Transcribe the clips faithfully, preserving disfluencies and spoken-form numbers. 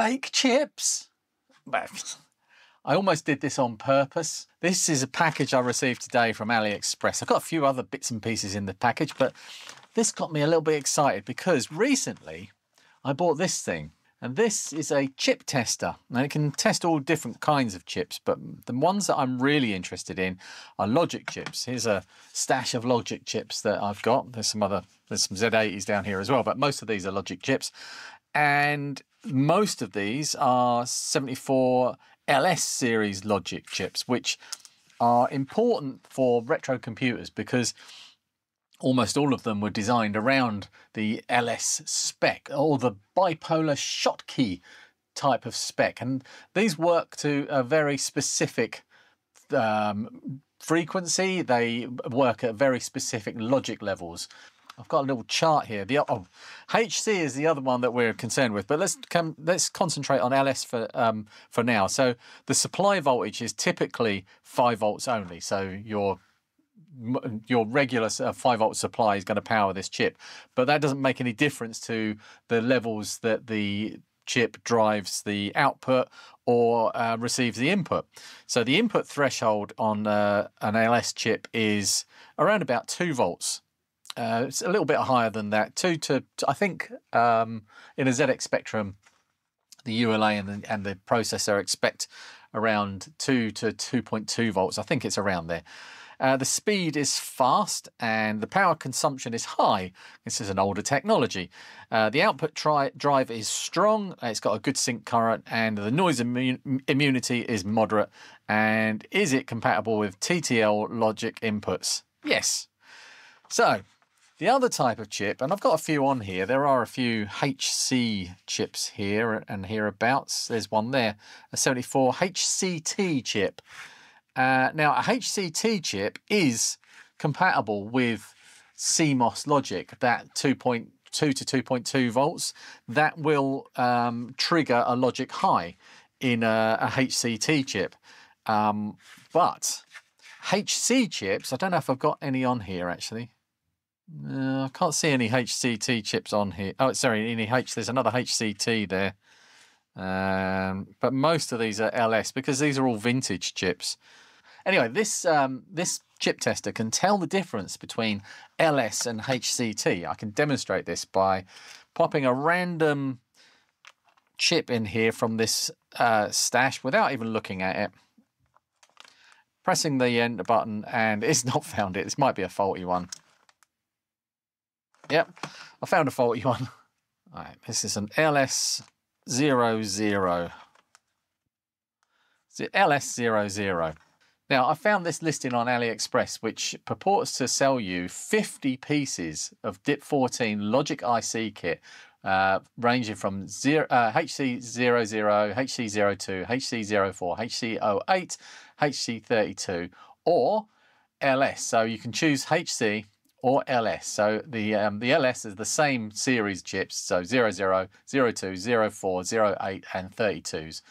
fake chips. I almost did this on purpose. This is a package I received today from AliExpress. I've got a few other bits and pieces in the package, but this got me a little bit excited because recently I bought this thing, and this is a chip tester, and it can test all different kinds of chips, but the ones that I'm really interested in are logic chips. Here's a stash of logic chips that I've got. There's some other, there's some Z eighties down here as well, but most of these are logic chips. And most of these are seventy-four L S series logic chips, which are important for retro computers because almost all of them were designed around the L S spec or the bipolar Schottky type of spec. And these work to a very specific um, frequency. They work at very specific logic levels. I've got a little chart here. The oh, H C is the other one that we're concerned with, but let's come, let's concentrate on L S for um, for now. So the supply voltage is typically five volts only. So your your regular five volt supply is going to power this chip, but that doesn't make any difference to the levels that the chip drives the output or uh, receives the input. So the input threshold on uh, an L S chip is around about two volts. Uh, it's a little bit higher than that, two to, to I think um, in a Z X Spectrum, the U L A and the, and the processor expect around two to two point two volts. I think it's around there. Uh, the speed is fast and the power consumption is high. This is an older technology. Uh, the output tri drive is strong. It's got a good sync current and the noise immu immunity is moderate. And is it compatible with T T L logic inputs? Yes. So, the other type of chip, and I've got a few on here. There are a few H C chips here and hereabouts. There's one there, a seventy-four H C T chip. Uh, now, a H C T chip is compatible with C MOS logic, that two point two to two point two volts. That will um, trigger a logic high in a, a H C T chip. Um, but H C chips, I don't know if I've got any on here, actually. Uh, I can't see any H C T chips on here. Oh, sorry, any H. There's another H C T there. Um, but most of these are L S because these are all vintage chips. Anyway, this um, this chip tester can tell the difference between L S and H C T. I can demonstrate this by popping a random chip in here from this uh, stash without even looking at it. Pressing the enter button, and it's not found it. This might be a faulty one. Yep, I found a faulty one. All right, this is an L S zero zero. It's L S zero zero. Now, I found this listing on AliExpress, which purports to sell you fifty pieces of D I P fourteen logic I C kit, uh, ranging from zero, uh, H C zero zero, H C zero two, H C zero four, H C zero eight, H C thirty-two, or L S. So you can choose H C or L S. So the um, the L S is the same series chips, so zero zero, zero two, zero four, zero eight, and thirty-twos.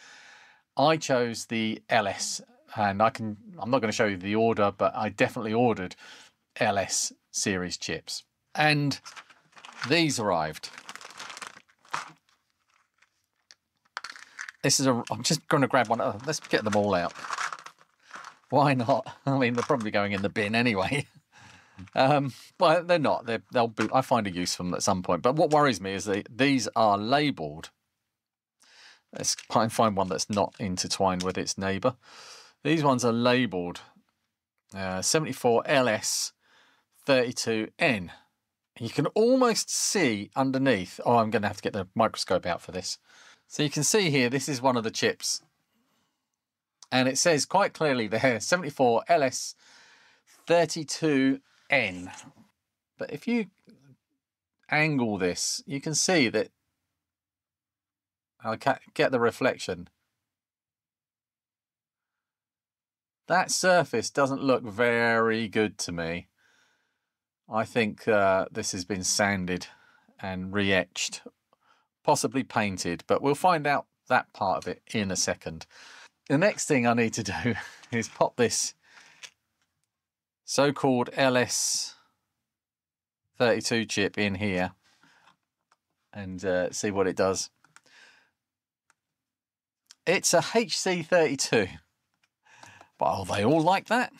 I chose the L S, and I can, I'm not going to show you the order, but I definitely ordered L S series chips. And these arrived. This is a, I'm just going to grab one. Oh, let's get them all out. Why not? I mean, they're probably going in the bin anyway. Um, but they're not. They're, they'll be, I find a use for them at some point. But what worries me is that these are labelled. Let's find one that's not intertwined with its neighbour. These ones are labelled uh, seventy-four L S thirty-two N. You can almost see underneath. Oh, I'm going to have to get the microscope out for this. So you can see here, this is one of the chips. And it says quite clearly there, seventy-four L S thirty-two N. But if you angle this, you can see that I can't get the reflection. That surface doesn't look very good to me. I think uh, this has been sanded and re-etched, possibly painted, but we'll find out that part of it in a second. The next thing I need to do is pop this so-called L S thirty-two chip in here and uh, see what it does. It's a H C thirty-two. But are they all like that?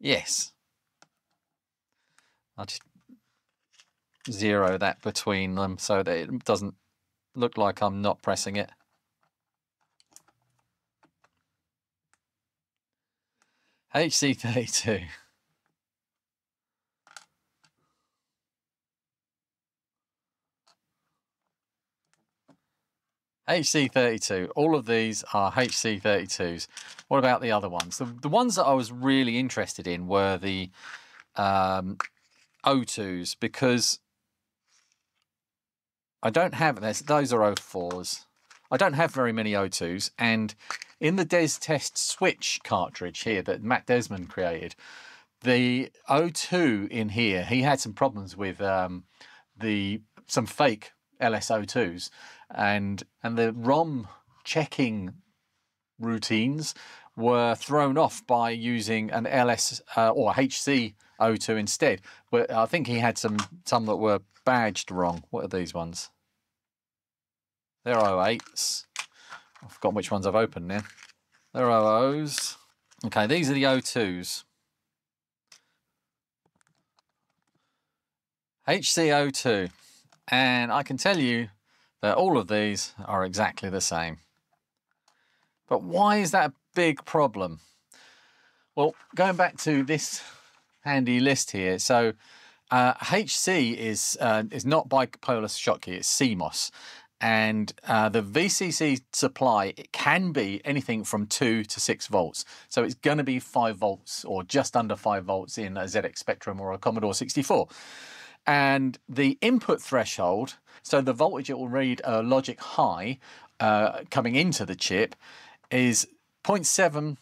Yes. I'll just zero that between them so that it doesn't look like I'm not pressing it. H C thirty-two. H C thirty-two. All of these are H C thirty-twos. What about the other ones? The, the ones that I was really interested in were the um, O twos, because I don't have this. Those are O fours. I don't have very many O twos, and in the Des Test Switch cartridge here that Matt Desmond created, the O two in here, he had some problems with um, the some fake L S O twos and and the ROM checking routines were thrown off by using an L S uh, or H C O two instead. But I think he had some some that were badged wrong. What are these ones? They're O eights. I've forgotten which ones I've opened now. They're O Os. Okay, these are the O twos. H C O two. And I can tell you that all of these are exactly the same. But why is that a big problem? Well, going back to this handy list here. So uh, H C is, uh, is not bipolar Schottky, it's C MOS. And uh, the V C C supply, it can be anything from two to six volts. So it's going to be five volts or just under five volts in a Z X Spectrum or a Commodore sixty-four. And the input threshold, so the voltage it will read a uh, logic high uh, coming into the chip, is zero point seven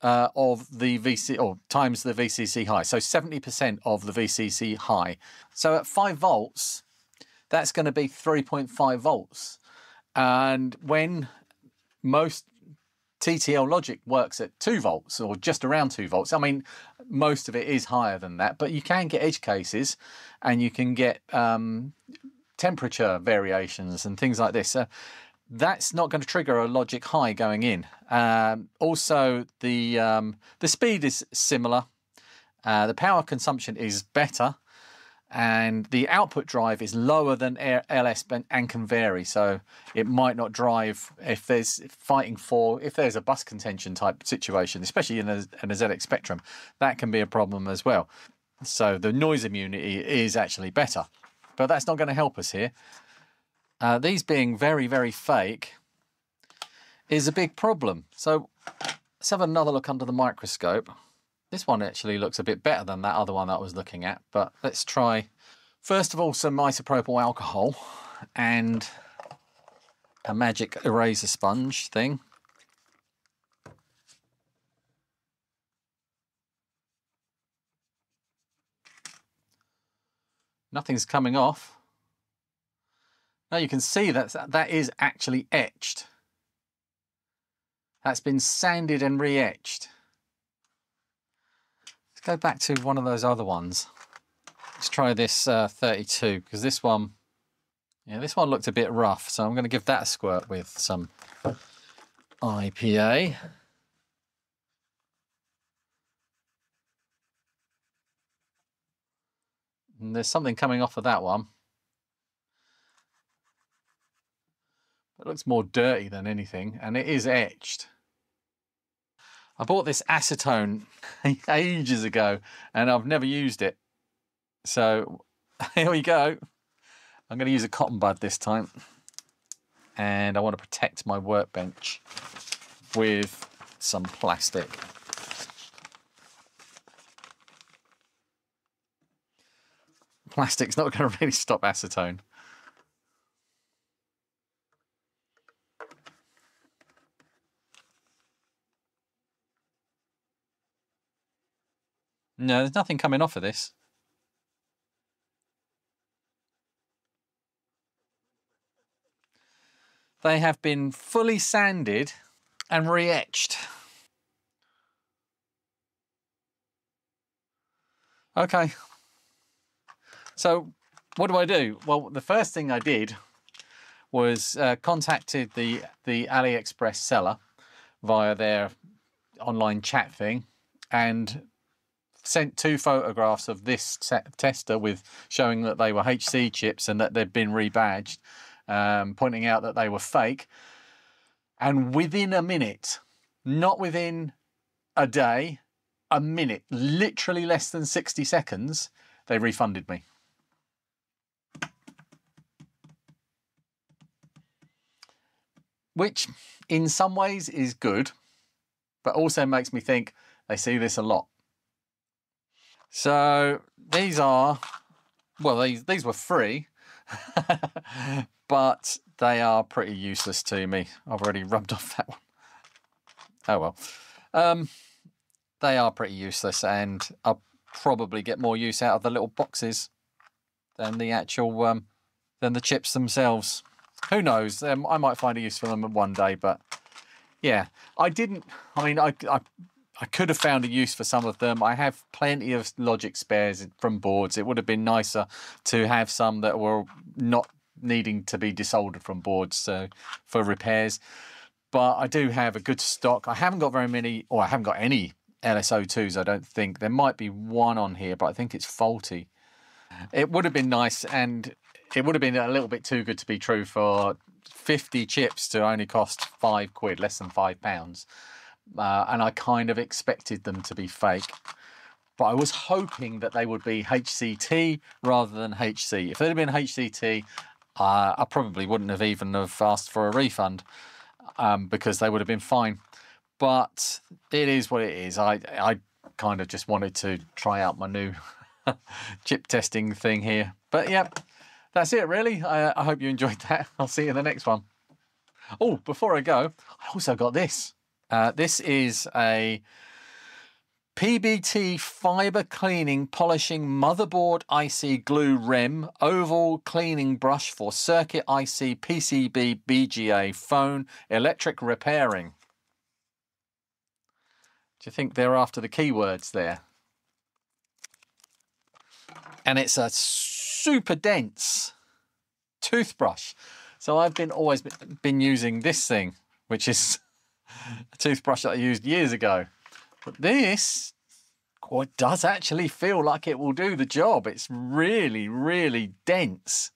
uh, of the V C or times the V C C high. So seventy percent of the V C C high. So at five volts, that's going to be three point five volts. And when most T T L logic works at two volts or just around two volts, I mean, most of it is higher than that, but you can get edge cases and you can get um, temperature variations and things like this. So that's not going to trigger a logic high going in. Um, also, the, um, the speed is similar. Uh, the power consumption is better. And the output drive is lower than L S and can vary, so it might not drive if there's fighting for, if there's a bus contention type situation, especially in a, in a Z X Spectrum, that can be a problem as well. So the noise immunity is actually better, but that's not going to help us here. Uh, these being very, very fake is a big problem. So let's have another look under the microscope. This one actually looks a bit better than that other one that I was looking at, but let's try, first of all, some isopropyl alcohol and a magic eraser sponge thing. Nothing's coming off. Now you can see that that is actually etched. That's been sanded and re-etched. Go back to one of those other ones. Let's try this uh, thirty-two, because this one, yeah, this one looked a bit rough. So I'm going to give that a squirt with some I P A. And there's something coming off of that one. It looks more dirty than anything, and it is etched. I bought this acetone ages ago and I've never used it. So here we go. I'm going to use a cotton bud this time. And I want to protect my workbench with some plastic. Plastic's not going to really stop acetone. No, there's nothing coming off of this. They have been fully sanded and re-etched. Okay. So what do I do? Well, the first thing I did was uh, contacted the, the AliExpress seller via their online chat thing and sent two photographs of this tester with showing that they were H C chips and that they'd been rebadged, um, pointing out that they were fake. And within a minute, not within a day, a minute, literally less than sixty seconds, they refunded me. Which in some ways is good, but also makes me think they see this a lot. So these are, well, these, these were free, but they are pretty useless to me. I've already rubbed off that one. Oh, well. Um, they are pretty useless, and I'll probably get more use out of the little boxes than the actual, um, than the chips themselves. Who knows? Um, I might find a use for them one day, but yeah. I didn't, I mean, I... I I could have found a use for some of them. I have plenty of logic spares from boards. It would have been nicer to have some that were not needing to be desoldered from boards, so for repairs. But I do have a good stock. I haven't got very many, or I haven't got any L S O twos, I don't think. There might be one on here, but I think it's faulty. It would have been nice, and it would have been a little bit too good to be true for fifty chips to only cost five quid, less than five pounds. Uh, and I kind of expected them to be fake. But I was hoping that they would be H C T rather than H C. If they'd have been H C T, uh, I probably wouldn't have even have asked for a refund um, because they would have been fine. But it is what it is. I, I kind of just wanted to try out my new chip testing thing here. But yeah, that's it really. I, I hope you enjoyed that. I'll see you in the next one. Oh, before I go, I also got this. Uh, this is a P B T fiber cleaning polishing motherboard I C glue rem oval cleaning brush for circuit I C P C B B G A phone electric repairing. Do you think they're after the keywords there? And it's a super dense toothbrush. So I've been always been using this thing, which is a toothbrush that I used years ago. But this quite does actually feel like it will do the job. It's really, really dense.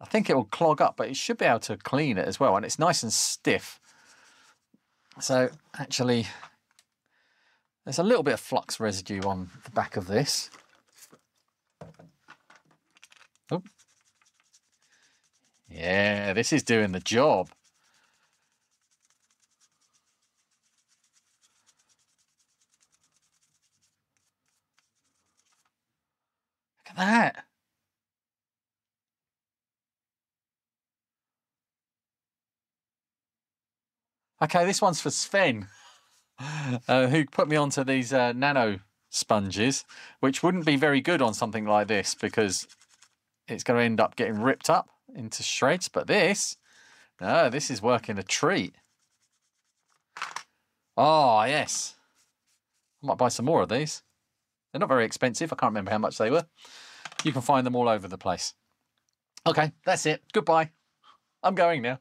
I think it will clog up, but it should be able to clean it as well. And it's nice and stiff. So actually, there's a little bit of flux residue on the back of this. Oh. Yeah, this is doing the job. That. Okay, this one's for Sven, uh, who put me onto these uh, nano sponges, which wouldn't be very good on something like this because it's going to end up getting ripped up into shreds. But this, no, this is working a treat. Oh, yes. I might buy some more of these. They're not very expensive. I can't remember how much they were. You can find them all over the place. Okay, that's it. Goodbye. I'm going now.